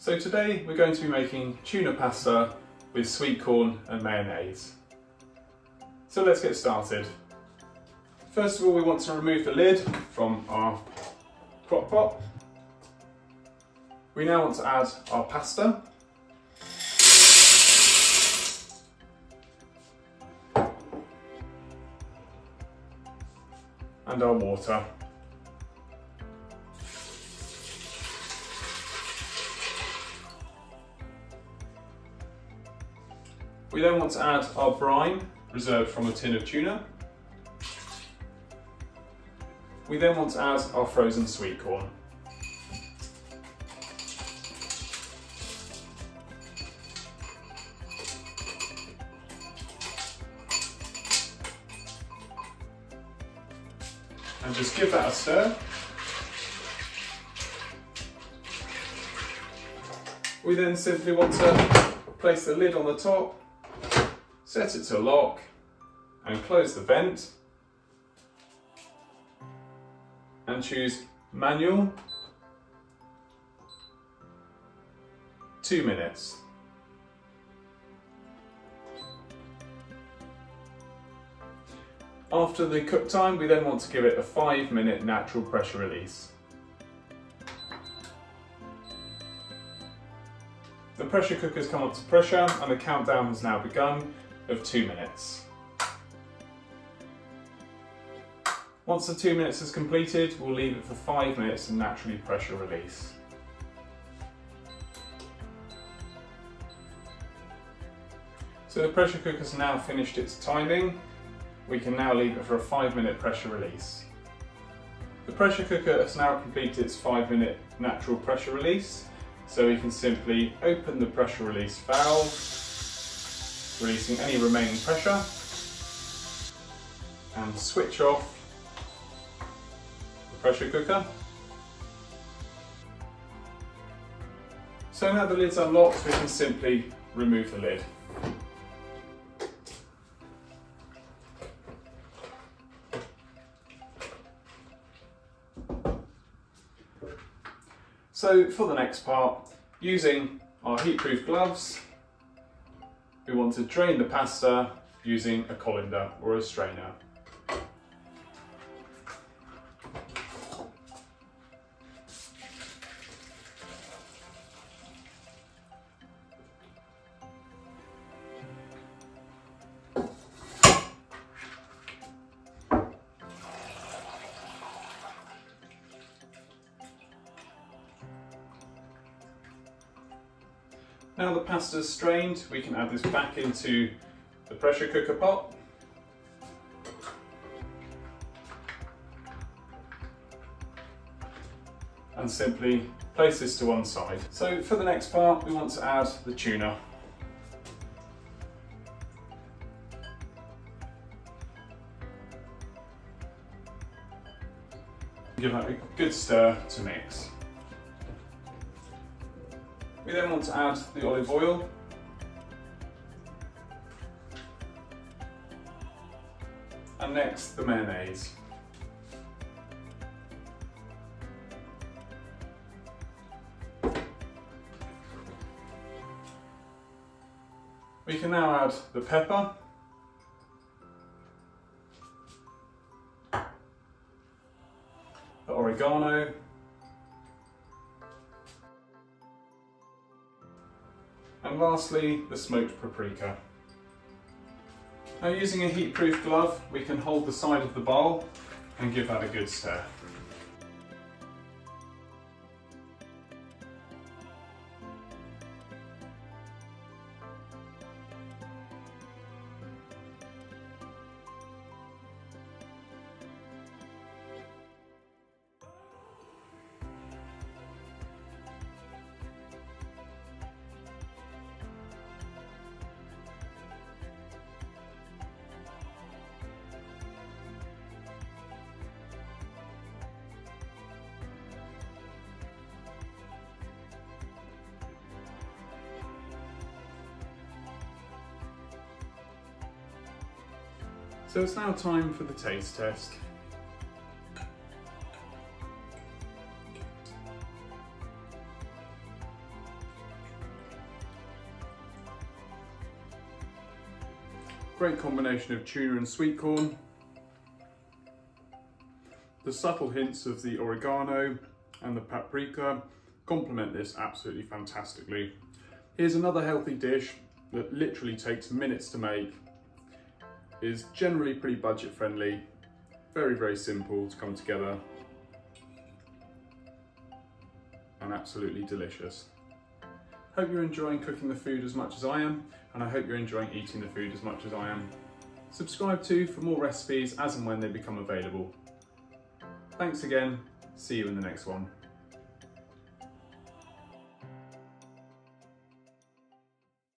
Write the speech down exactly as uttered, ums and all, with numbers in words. So today we're going to be making tuna pasta with sweet corn and mayonnaise. So let's get started. First of all, we want to remove the lid from our crock pot. We now want to add our pasta. And our water. We then want to add our brine, reserved from a tin of tuna. We then want to add our frozen sweet corn. And just give that a stir. We then simply want to place the lid on the top, set it to lock, and close the vent. And choose manual, two minutes. After the cook time, we then want to give it a five minute natural pressure release. The pressure cooker has come up to pressure and the countdown has now begun of two minutes. Once the two minutes is completed, we'll leave it for five minutes and naturally pressure release. So the pressure cooker has now finished its timing. We can now leave it for a five minute pressure release. The pressure cooker has now completed its five minute natural pressure release. So we can simply open the pressure release valve, releasing any remaining pressure, and switch off pressure cooker. So now the lid's unlocked, we can simply remove the lid. So for the next part, using our heatproof gloves, we want to drain the pasta using a colander or a strainer. Now the pasta is strained, we can add this back into the pressure cooker pot. And simply place this to one side. So for the next part, we want to add the tuna. Give that a good stir to mix. We then want to add the olive oil and next the mayonnaise. We can now add the pepper , the oregano and lastly, the smoked paprika. Now using a heatproof glove, we can hold the side of the bowl and give that a good stir. So it's now time for the taste test. Great combination of tuna and sweet corn. The subtle hints of the oregano and the paprika complement this absolutely fantastically. Here's another healthy dish that literally takes minutes to make, is generally pretty budget friendly, very, very simple to come together, and absolutely delicious. Hope you're enjoying cooking the food as much as I am, and I hope you're enjoying eating the food as much as I am. Subscribe too for more recipes as and when they become available. Thanks again, see you in the next one.